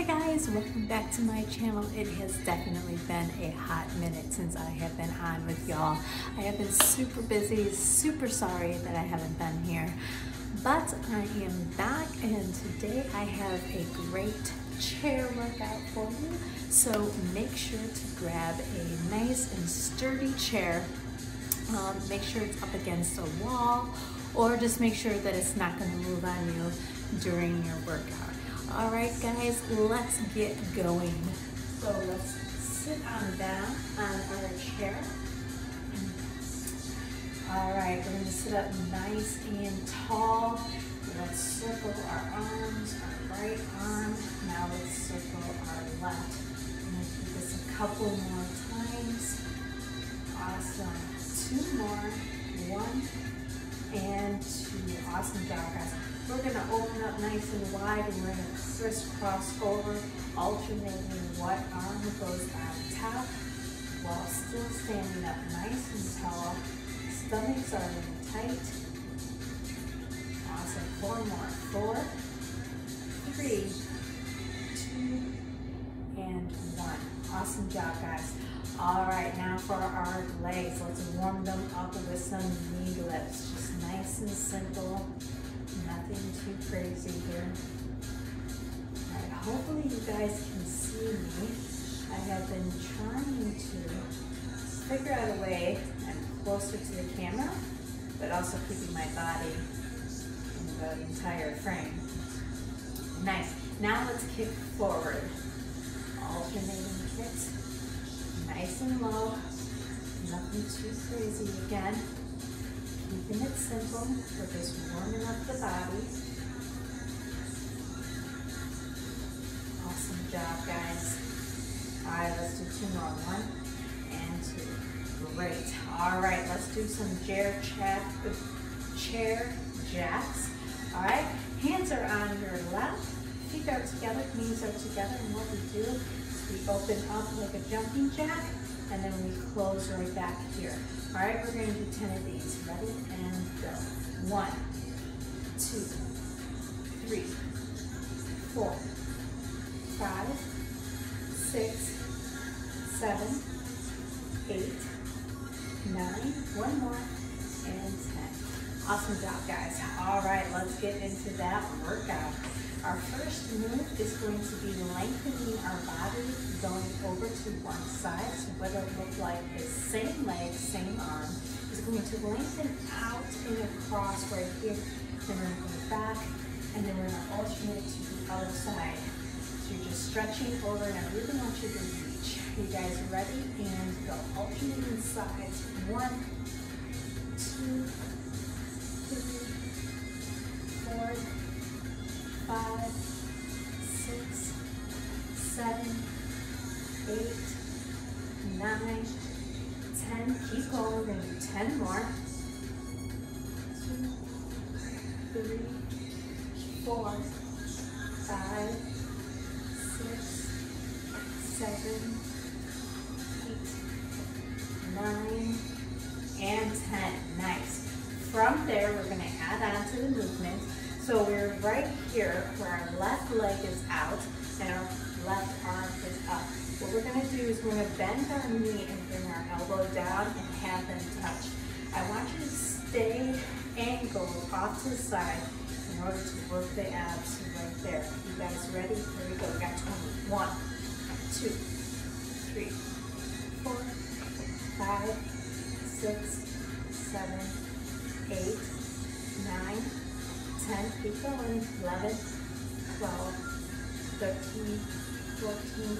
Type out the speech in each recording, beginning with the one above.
Hi guys, welcome back to my channel. It has definitely been a hot minute since I have been on with y'all. I have been super busy, super sorry that I haven't been here. But I am back and today I have a great chair workout for you. So make sure to grab a nice and sturdy chair. Make sure it's up against a wall or just make sure that it's not going to move on you during your workout. All right, guys, let's get going. So let's sit on down on our chair. All right, we're going to sit up nice and tall. Let's circle our arms, our right arm. Now let's circle our left. I'm going to do this a couple more times. Awesome. Two more. One and two. Awesome job, guys. We're going to open up nice and wide and we're going to crisscross over, alternating what arm goes on top while still standing up nice and tall. Stomachs are tight. Awesome. Four more. Four, three, two, and one. Awesome job, guys. All right, now for our legs. Let's warm them up with some knee lifts. Just nice and simple. Nothing too crazy here. All right, hopefully you guys can see me. I have been trying to figure out a way I'm closer to the camera, but also keeping my body in the entire frame. Nice. Now let's kick forward. Alternating kicks. Nice and low. Nothing too crazy again. Keeping it simple, we're just warming up the body. Awesome job, guys. All right, let's do two more. One and two. Great. All right, let's do some chair jacks. All right, hands are on your lap. Feet are together, knees are together, and what we do is we open up like a jumping jack, and then we close right back here. All right, we're gonna do 10 of these. Ready, and go. One, two, three, four, five, six, seven, eight, nine, one more, and 10. Awesome job, guys. All right, let's get into that workout. Our first move is going to be lengthening our body, going over to one side. So what it'll look like is same leg, same arm. It's going to lengthen out and across right here. Then we're going to go back, and then we're going to alternate to the other side. So you're just stretching over, and I really want you to reach. You guys ready? And go. Alternating sides. One, two, three, four, 5, 6, 7, 8, 9, 10. Keep going. We're going to do 10 more. 2, 3, 4, 5, 6, 7, 8, 9, and 10. Nice. From there, we're going to add on to the movement. So we're right here where our left leg is out and our left arm is up. What we're going to do is we're going to bend our knee and bring our elbow down and have them touch. I want you to stay angled off to the side in order to work the abs right there. You guys ready? Here we go. We got 20. 1, 2, 3, 4, 5, 6, 7, 8, 9, 10, keep going, 11, 12, 13, 14, 15,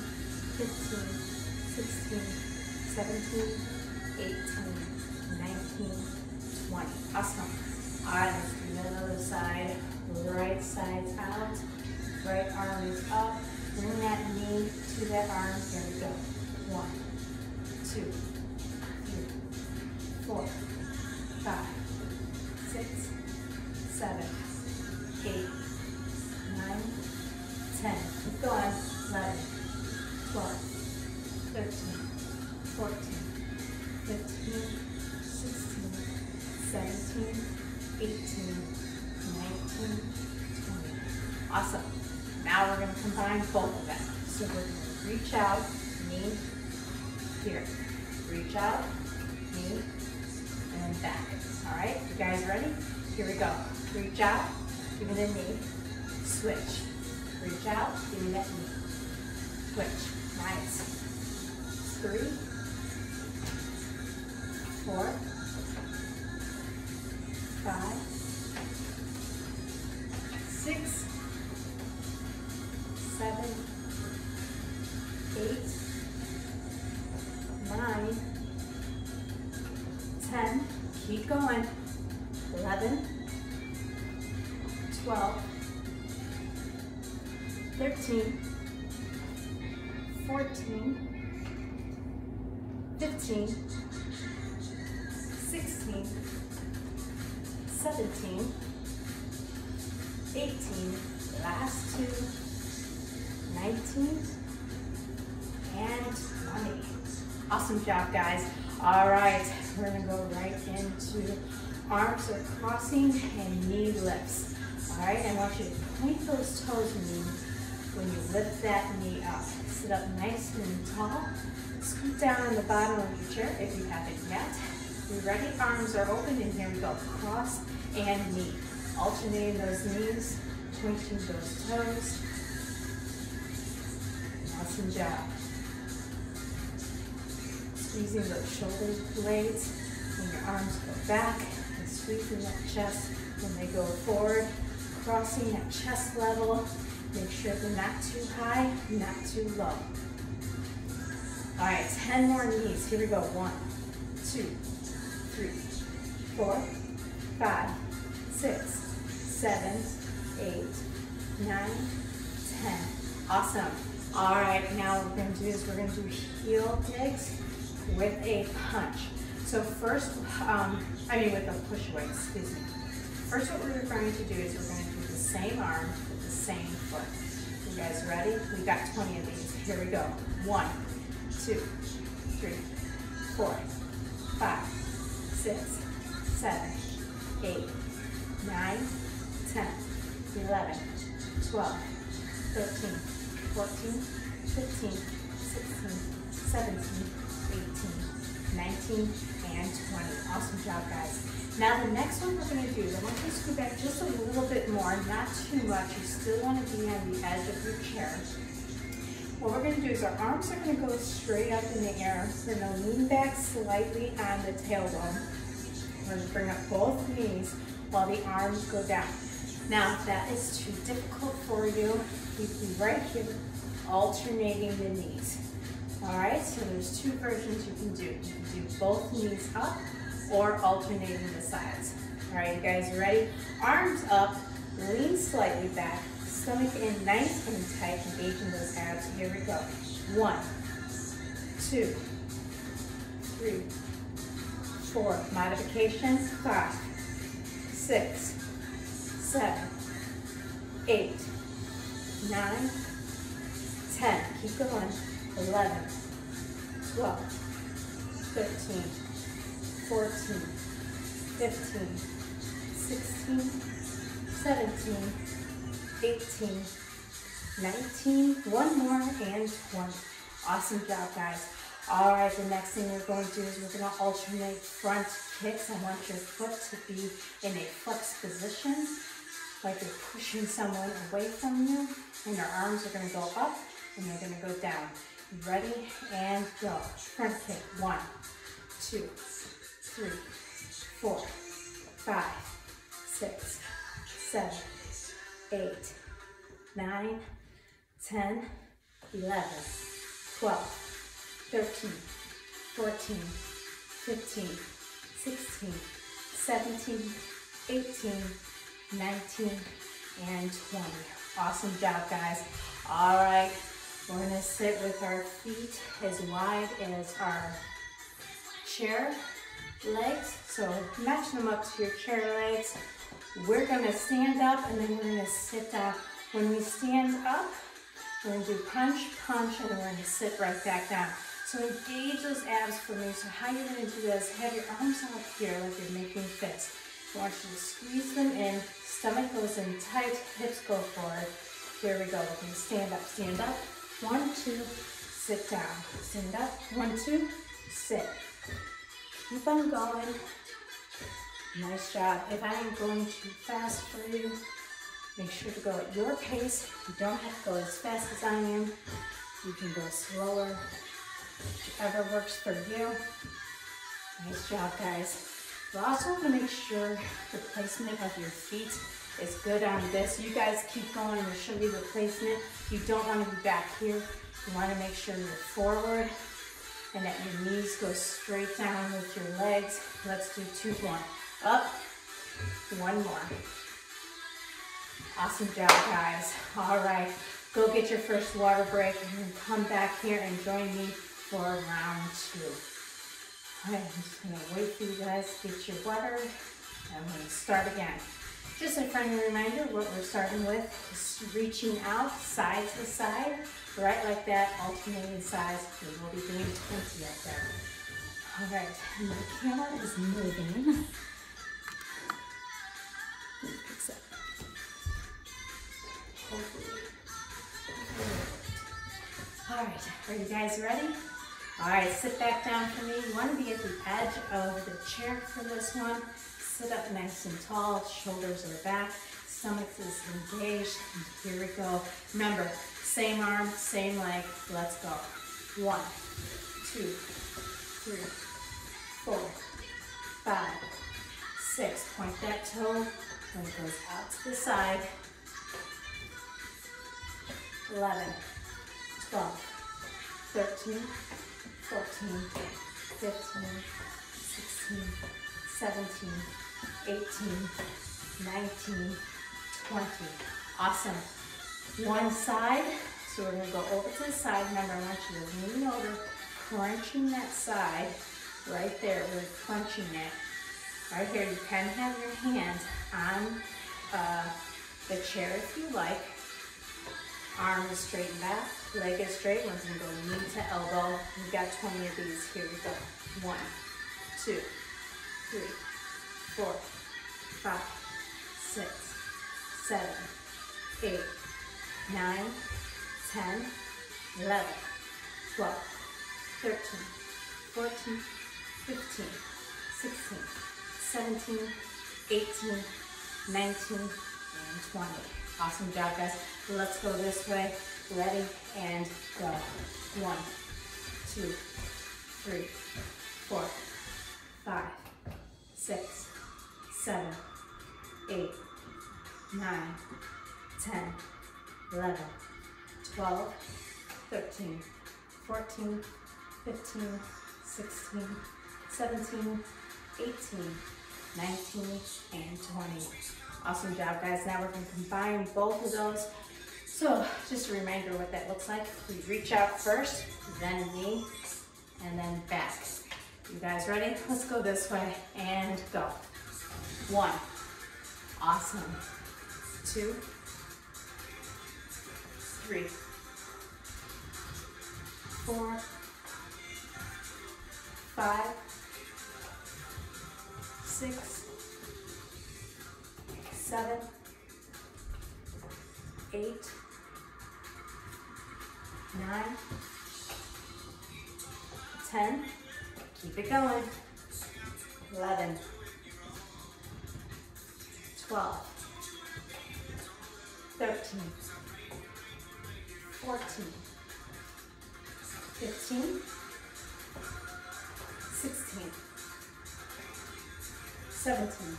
16, 17, 18, 19, 20. Awesome. All right, let's do the other side. Right side's out, right arm is up. Bring that knee to that arm. Here we go. 1, 2, 3, 4, 5, 6, 7, 8, 9, 10. Keep going. 11, 12, 13, 14, 15, 16, 17, 18, 19, 20. Awesome. Now we're going going to combine both of them. So we're going to reach out, knee, here. Reach out, knee, and then back. All right, you guys ready? Here we go. Reach out, give it a knee, switch. Reach out, give it that knee, switch. Nice. 3, 4, 5, 6, 7, 8, 9, 10, keep going, 11, 12, 13, 14, 15, 16, 17, 18, last two, 19, and 20. Awesome job, guys. All right, we're gonna go right into arms are crossing and knee lifts. All right, I want you to point those toes when you lift that knee up. Sit up nice and tall. Scoot down on the bottom of your chair if you haven't yet. You're ready, arms are open, and here we go. Cross and knee. Alternating those knees, pointing those toes. Awesome job. Squeezing those shoulder blades when your arms go back, and squeezing that chest when they go forward. Crossing at chest level. Make sure they're not too high, not too low. All right, 10 more knees. Here we go. 1, 2, 3, 4, 5, 6, 7, 8, 9, 10. Awesome. All right, now what we're going to do is we're going to do heel digs with a punch. So first, with a push away, excuse me. First, what we're going to do is we're going to do the same arm with the same foot. You guys ready? We've got 20 of these. Here we go. 1, 2, 3, 4, 5, 6, 7, 8, 9, 10, 11, 12, 13, 14, 15, 16, 17, 18, 19, and 20. Awesome job, guys. Now the next one we're going to do is I want you to scoot back just a little bit more, not too much. You still want to be on the edge of your chair. What we're going to do is our arms are going to go straight up in the air. We're going to lean back slightly on the tailbone. We're going to bring up both knees while the arms go down. Now, if that is too difficult for you, you can be right here alternating the knees. All right, so there's two versions you can do. You can do both knees up or alternating the sides. All right, you guys ready? Arms up, lean slightly back. Stomach in nice and tight, engaging those abs. Here we go. 1, 2, 3, 4. Modification. 5, 6, 7, 8, 9, 10. Keep going. 11, 12, 13, 14, 15, 16, 17, 18, 19, one more, and 20. Awesome job, guys. All right, the next thing we're going to do is we're going to alternate front kicks. I want your foot to be in a flex position, like you're pushing someone away from you, and your arms are going to go up, and they're going to go down. Ready, and go. Front kick, 1, 2, 3, 4, 5, 6, 7, 8, 9, 10, 11, 12, 13, 14, 15, 16, 17, 18, 19, and 20. Awesome job, guys. All right, we're going to sit with our feet as wide as our chair legs. So match them up to your chair legs. We're going to stand up, and then we're going to sit down. When we stand up, we're going to do punch, punch, and then we're going to sit right back down. So engage those abs for me. So how you're going to do this, have your arms up here like you're making fists. I want you to squeeze them in. Stomach goes in tight, hips go forward. Here we go. We're going to stand up, stand up. 1, 2, sit down. Stand up. 1, 2, sit. Keep on going. Nice job. If I am going too fast for you, make sure to go at your pace. You don't have to go as fast as I am. You can go slower, whichever works for you. Nice job, guys. You also want to make sure the placement of your feet is good on this. You guys keep going. There should be the placement. You don't want to be back here. You want to make sure you're forward and that your knees go straight down with your legs. Let's do 2 more. Up, 1 more. Awesome job, guys. All right, go get your first water break and come back here and join me for round 2. All right, I'm just gonna wait for you guys to get your water and we're gonna start again. Just a friendly reminder, what we're starting with is reaching out side to side, right like that, alternating sides. We will be doing 20 up there. All right, and the camera is moving. It picks up. All right, are you guys ready? All right, sit back down for me. You want to be at the edge of the chair for this one. Sit up nice and tall, shoulders are back, stomach is engaged. And here we go. Remember, same arm, same leg. Let's go. 1, 2, 3, 4, 5, 6. Point that toe when it goes out to the side. 11, 12, 13, 14, 15, 16, 17, 18, 19, 20. Awesome. One side. So we're going to go over to the side. Remember, I want you to lean over, crunching that side right there. We're crunching it. Right here, you can have your hand on the chair if you like. Arm is straightened back, leg is straight. We're going to go knee to elbow. We've got 20 of these. Here we go. 1, 2, 3, 4, 5, 6, 7, 8, 9, 10, 11, 12, 13, 14, 15, 16, 17, 18, 19, and 20. Awesome job, guys. Let's go this way. Ready and go. 1, 2, 3, 4, 5, 6, 7, 8, 9, 10, 11, 12, 13, 14, 15, 16, 17, 18, 19, and 20. Awesome job, guys. Now we're going to combine both of those. So just a reminder what that looks like. We reach out first, then knee, and then back. You guys ready? Let's go this way and go. 1. Awesome. 2, 3, 4, 5, 6, 7, 8, 9, 10. Keep it going. 11, 12, 13, 14, 15, 16, 17,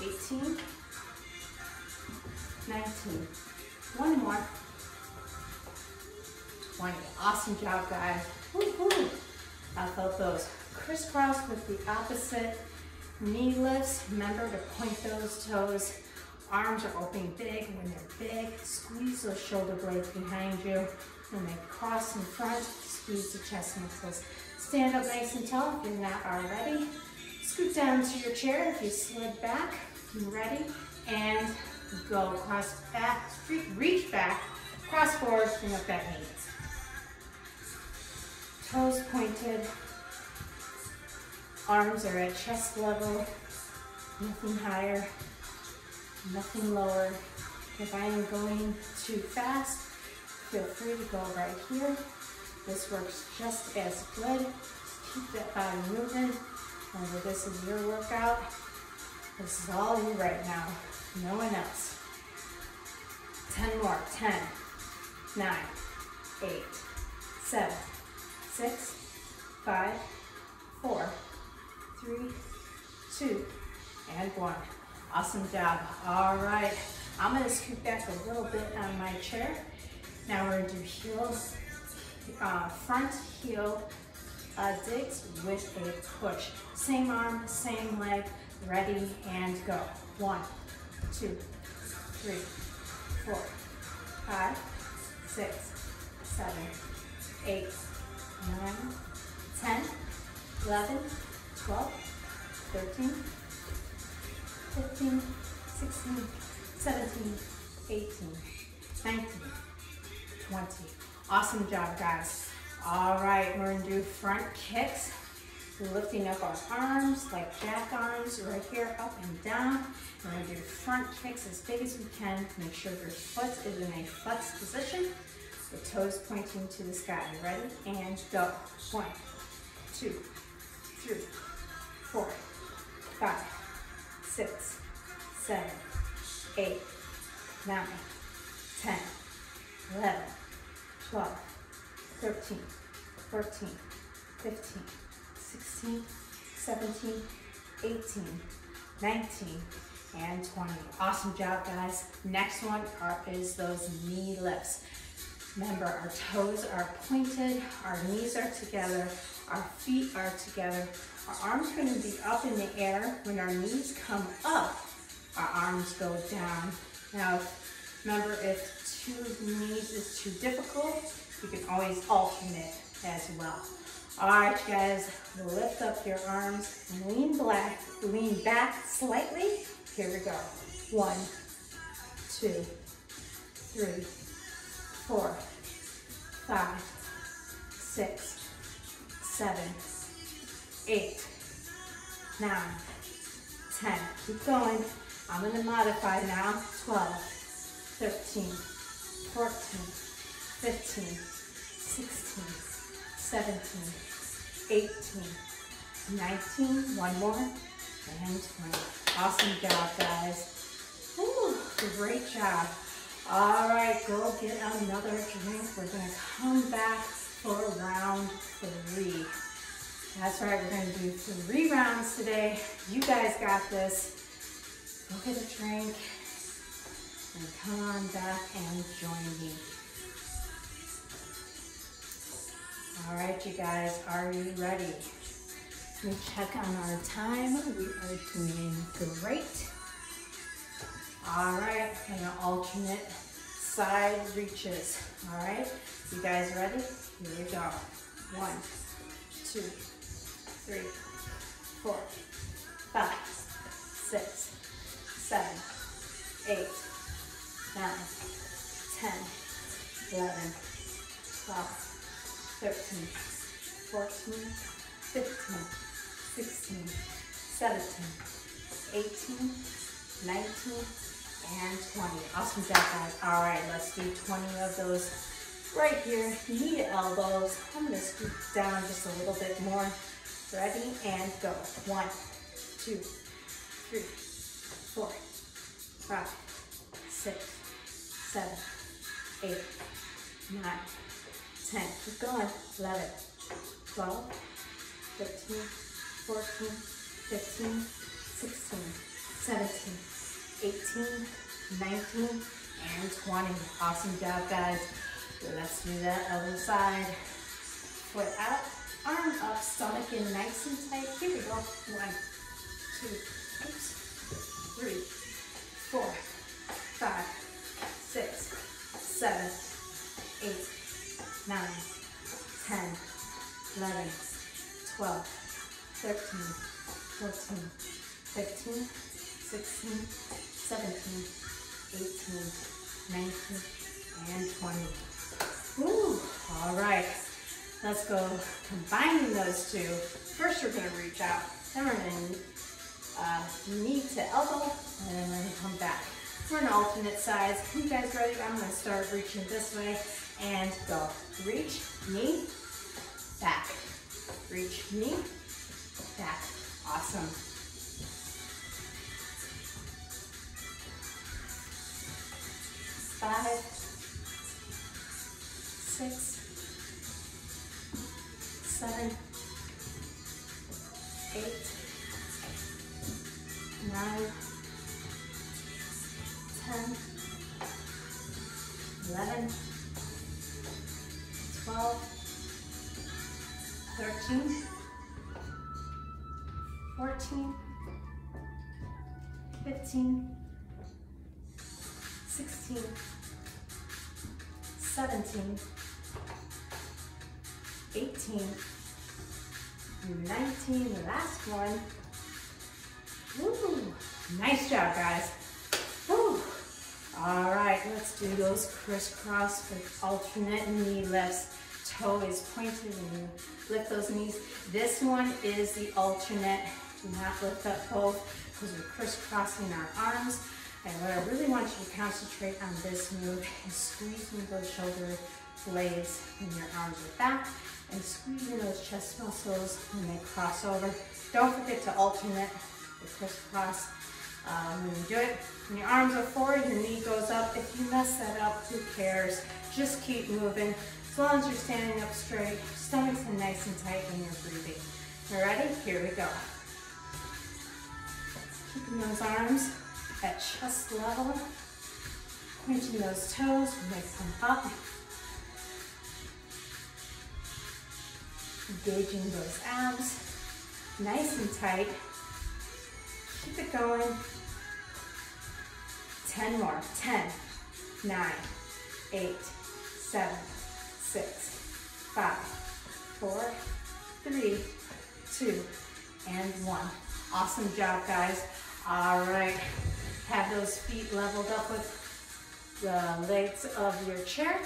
18, 19. 1 more. 20. Awesome job, guys. Woo-hoo. I felt those. Crisscross with the opposite knee lifts. Remember to point those toes. Arms are opening big. When they're big, squeeze those shoulder blades behind you. When they cross in front, squeeze the chest muscles. Stand up nice and tall if you're not already. Scoot down to your chair if you slid back. You're ready. And go. Cross back, reach back, cross forward, and up that knee. Toes pointed. Arms are at chest level. Nothing higher. Nothing lower. If I am going too fast, feel free to go right here. This works just as good. Just keep that body moving. Remember, this is your workout. This is all you right now, no one else. 10 more, 10, 9, 8, 7, 6, 5, 4, 3, 2, and 1. Awesome job. All right, I'm going to scoot back a little bit on my chair. Now we're going to do heels, front heel digs with a push. Same arm, same leg, ready and go. 1, 2, 3, 4, 5, 6, 7, 8, 9, 10, 11, 12, 13, 15, 16, 17, 18, 19, 20. Awesome job, guys. All right, we're gonna do front kicks. Lifting up our arms like jack arms right here, up and down. We're going to do front kicks as big as we can. Make sure your foot is in a flexed position. The toes pointing to the sky. Ready? And go. 1, 2, 3, 4, 5, 6, 7, 8, 9, 10, 11, 12, 13, 14, 15, 16, 17, 18, 19, and 20. Awesome job, guys. Next one is those knee lifts. Remember, our toes are pointed, our knees are together, our feet are together. Our arms are going to be up in the air. When our knees come up, our arms go down. Now, remember, if two knees is too difficult, you can always alternate as well. All right, you guys, lift up your arms, lean back slightly. Here we go. 1, 2, 3, 4, 5, 6, 7, 8, 9, 10. Keep going. I'm going to modify now. 12, 13, 14, 15, 16, 17, 18, 19, one more, and 20. Awesome job, guys. Ooh, great job. All right, go get another drink. We're going to come back for round 3. That's right, we're going to do 3 rounds today. You guys got this. Go get a drink and come on back and join me. All right, you guys, are you ready? Let me check on our time. We are doing great. All right, and an alternate side reaches. All right, you guys ready? Here we go. 1, 2, 3, 4, 5, 6, 7, 8, 9, 10, 11, 12. 13, 14, 15, 16, 17, 18, 19, and 20. Awesome job, guys. All right, let's do 20 of those right here. Knee to elbows. I'm going to scoot down just a little bit more. Ready? And go. 1, 2, 3, 4, 5, 6, 7, 8, 9. 10, keep going, 11, 12, 13, 14, 15, 16, 17, 18, 19, and 20. Awesome job, guys. Let's do that other side. Foot out, arm up, stomach in nice and tight. Here we go. 1, 2, 3, 4, 5, 6, 7, 8, 9, 10, 11, 12, 13, 14, 15, 16, 17, 18, 19, and 20. Ooh, all right. Let's go combining those two. First, we're going to reach out, then we're going to knee to elbow, and then we're going to come back. or an alternate size. You guys ready? I'm gonna start reaching this way and go. Reach, knee, back. Reach, knee, back. Awesome. Five, 6, 7, 8, 9, 10, 11, 12, 13, 14, 15, 16, 17, 18, 19, last one. Woo, nice job, guys. Woo. All right, let's do those crisscross with alternate knee lifts. Toe is pointed and you lift those knees. This one is the alternate. Do not lift up both because we're crisscrossing our arms. And what I really want you to concentrate on this move is squeezing those shoulder blades when your arms are back and squeezing those chest muscles when they cross over. Don't forget to alternate the crisscross when you do it. When your arms are forward, your knee goes up. If you mess that up, who cares? Just keep moving. As long as you're standing up straight, stomach's nice and tight when you're breathing. You ready? Here we go. Keeping those arms at chest level, pointing those toes when they come up. Engaging those abs, nice and tight. Keep it going. 10 more. 10, 9, 8, 7, 6, 5, 4, 3, 2, and 1. Awesome job, guys. All right. Have those feet leveled up with the legs of your chair.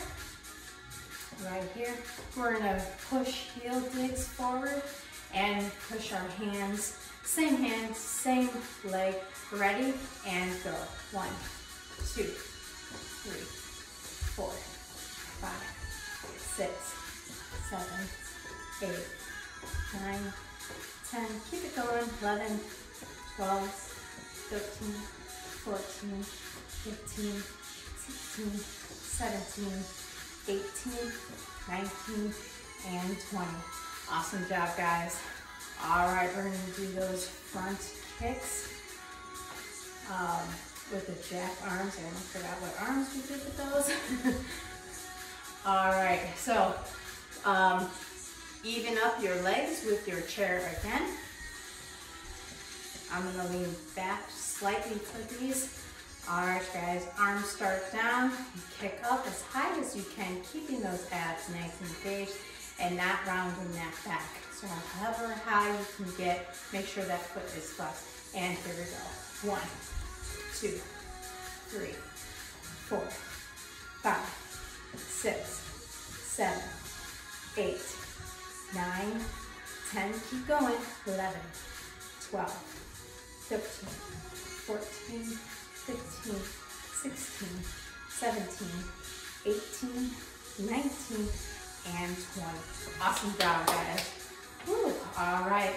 Right here, we're gonna push heel digs forward and push our hands, same leg. Ready and go. 1, 2, 3, 4, 5, 6, 7, 8, 9, 10. Keep it going. 11, 12, 13, 14, 15, 16, 17. 18, 19, and 20. Awesome job, guys. All right, we're gonna do those front kicks with the jack arms. I almost forgot what arms we did with those. All right, so even up your legs with your chair again. I'm gonna lean back slightly for these. All right, guys, arms start down, you kick up as high as you can, keeping those abs nice and engaged and not rounding that back. So however high you can get, make sure that foot is flexed. And here we go. 1, 2, 3, 4, 5, 6, 7, 8, 9, 10. Keep going. 11, 12, 13, 14, 15, 16, 17, 18, 19, and 20. Awesome job, guys. Woo. All right,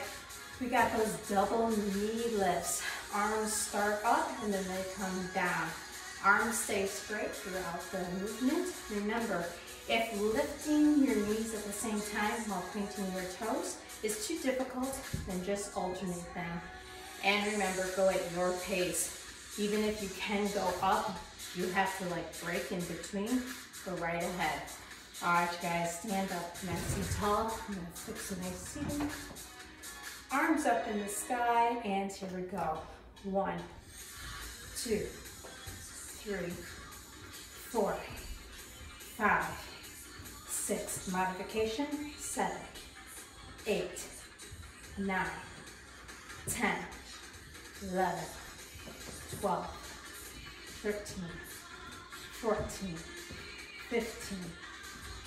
we got those double knee lifts. Arms start up and then they come down. Arms stay straight throughout the movement. Remember, if lifting your knees at the same time while pointing your toes is too difficult, then just alternate them. And remember, go at your pace. Even if you can go up, you have to like break in between, go right ahead. All right, guys, stand up nice and tall. I'm gonna fix a nice seating. Arms up in the sky, and here we go. 1, 2, 3, 4, 5, 6. Modification, 7, 8, 9, 10, 11. 12, 13, 14, 15,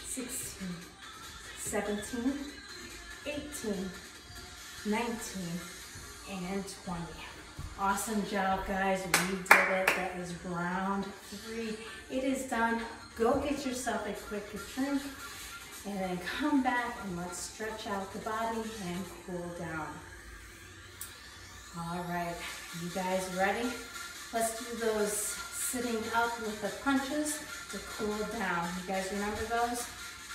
16, 17, 18, 19, and 20. Awesome job, guys. We did it. That is round 3. It is done. Go get yourself a quick drink and then come back and let's stretch out the body and cool down. All right, you guys ready? Let's do those sitting up with the punches to cool down. You guys remember those?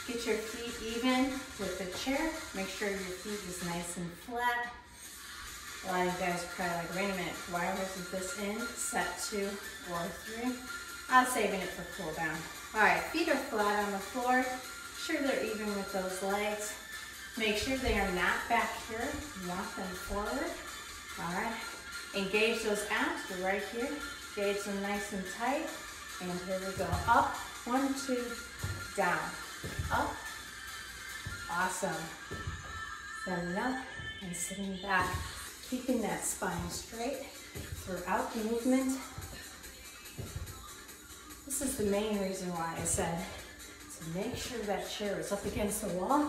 Get your feet even with the chair. Make sure your feet is nice and flat. A lot of you guys are probably like, wait a minute, why wasn't this in set 2 or 3? I'm saving it for cool down. All right, feet are flat on the floor. Sure they're even with those legs. Make sure they are not back here. You want them forward. All right, engage those abs, they're right here. Engage them nice and tight. And here we go, up, 1, 2, down, up. Awesome. Standing up and sitting back. Keeping that spine straight throughout the movement. This is the main reason why I said to make sure that chair was up against the wall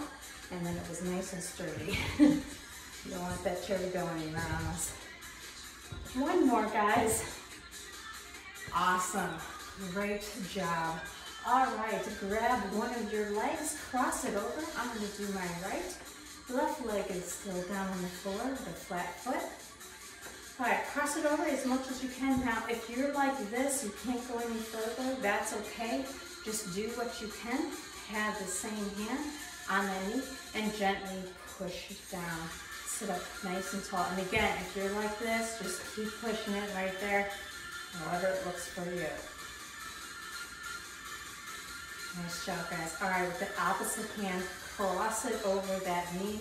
and then it was nice and sturdy. You don't want that chair to go anywhere on us. One more, guys. Awesome. Great job. All right, grab one of your legs, cross it over. I'm going to do my right. Left leg is still down on the floor with a flat foot. All right, cross it over as much as you can. Now, if you're like this, you can't go any further. That's okay. Just do what you can. Have the same hand on the knee and gently push it down. Sit up nice and tall. And again, if you're like this, just keep pushing it right there, however it looks for you. Nice job, guys. All right, with the opposite hand, cross it over that knee.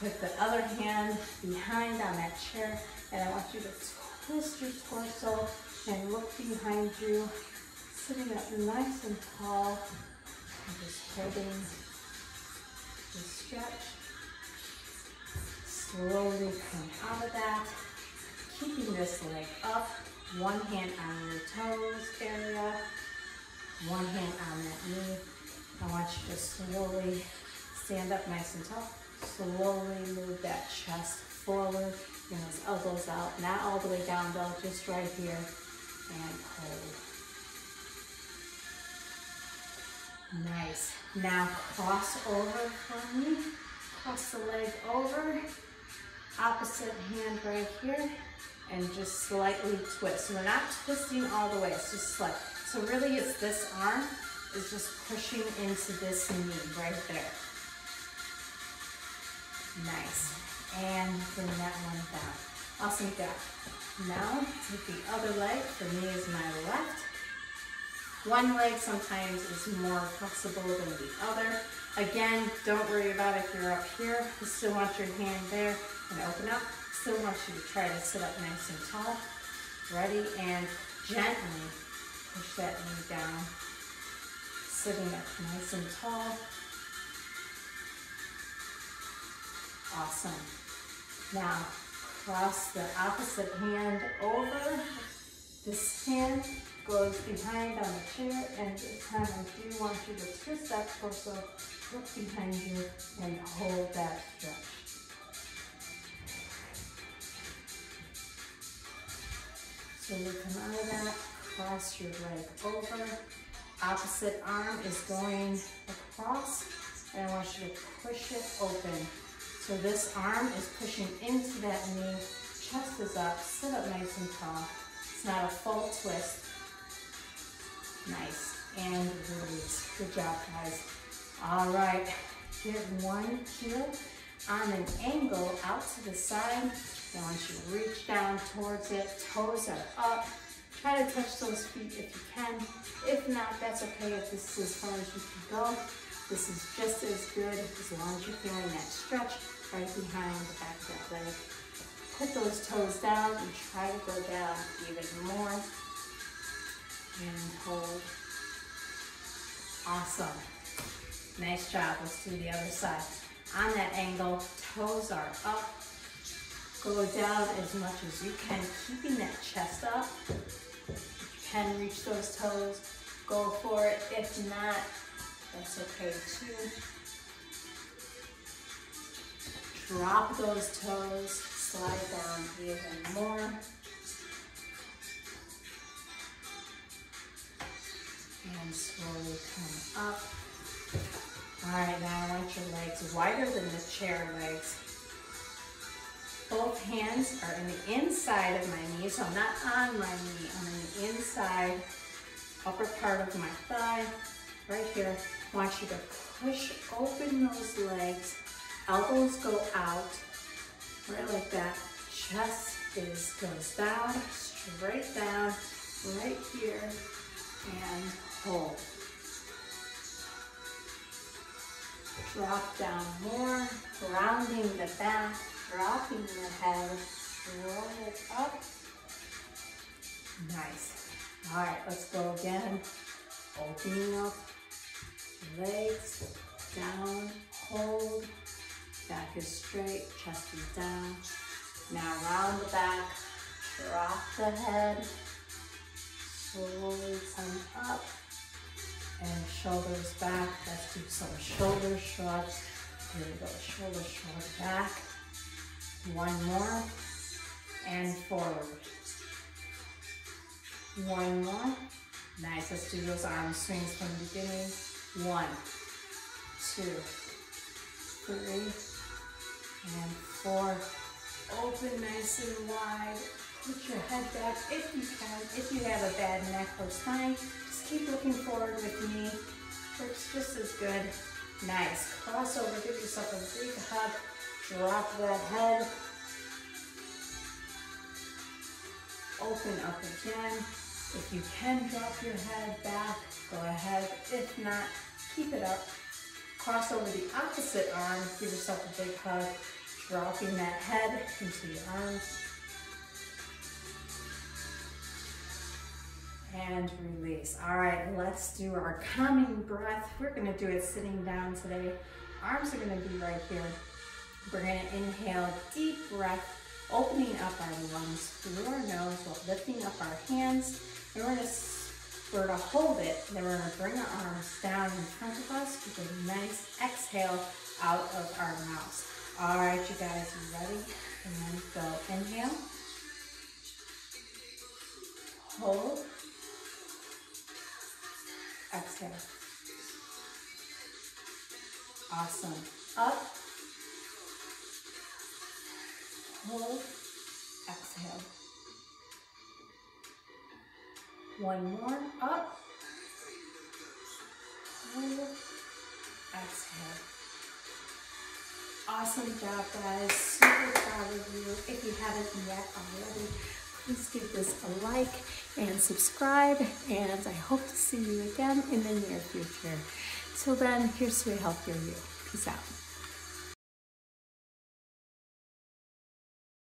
Put the other hand behind on that chair, and I want you to twist your torso and look behind you, sitting up nice and tall, and just holding the stretch. Slowly come out of that, keeping this leg up, one hand on your toes area, one hand on that knee. I want you to slowly stand up nice and tall. Slowly move that chest forward, bring those elbows out, not all the way down though, just right here, and hold. Nice. Now cross over for me. Cross the leg over, opposite hand right here, and just slightly twist. So we're not twisting all the way, it's just slight. So really it's this arm is just pushing into this knee right there. Nice, and bring that one down. Awesome job. Now, take the other leg. For me is my left. One leg sometimes is more flexible than the other. Again, don't worry about if you're up here. You still want your hand there and open up. Still want you to try to sit up nice and tall. Ready, and gently push that knee down. Sitting up nice and tall. Awesome. Now, cross the opposite hand over. This hand goes behind on the chair, and this time I do want you to twist that torso, look behind you, and hold that stretch. So you come out of that, cross your leg over. Opposite arm is going across, and I want you to push it open. So this arm is pushing into that knee, chest is up, sit up nice and tall. It's not a full twist. Nice, and release. Good job, guys. All right, get one heel on an angle out to the side. I want you to reach down towards it, toes are up. Try to touch those feet if you can. If not, that's okay if this is as far as you can go. This is just as good as long as you're feeling that stretch right behind the back of that leg. Put those toes down and try to go down even more. And hold. Awesome. Nice job. Let's do the other side. On that angle, toes are up. Go down as much as you can, keeping that chest up. If you can reach those toes, go for it. If not, that's okay too. Drop those toes, Slide down even more. And slowly come up. All right, now I want your legs wider than the chair legs. Both hands are in the inside of my knee, so I'm not on my knee, I'm in the inside, upper part of my thigh, right here. I want you to push open those legs, elbows go out, right like that. Chest goes down, straight down, right here, and hold. Drop down more, rounding the back, dropping the head, roll it up. Nice. All right, let's go again. Opening up, legs, down, hold. Back is straight, chest is down. Now round the back, drop the head. Slowly come up. And shoulders back, let's do some shoulder shrugs. Here we go, shoulder shrug back. One more, and forward. One more, nice, let's do those arm swings from the beginning. 1, 2, 3, and 4. Open nice and wide. Put your head back if you can. If you have a bad neck or spine, just keep looking forward with me. Works just as good. Nice. Cross over, give yourself a big hug. Drop that head. Open up again. If you can, drop your head back. Go ahead. If not, keep it up. Cross over the opposite arm. Give yourself a big hug. Dropping that head into your arms. And release. All right, let's do our calming breath. We're gonna do it sitting down today. Arms are gonna be right here. We're gonna inhale, deep breath, opening up our lungs through our nose while lifting up our hands. And we're gonna hold it, and then we're gonna bring our arms down in front of us with a nice exhale out of our mouths. All right, you guys, ready? And go, inhale. Hold. Exhale. Awesome. Up. Hold. Exhale. One more. Up. Hold. Exhale. Awesome job, guys. Super proud of you. If you haven't yet already, please give this a like and subscribe, and I hope to see you again in the near future. Till then, here's to a healthier you. Peace out.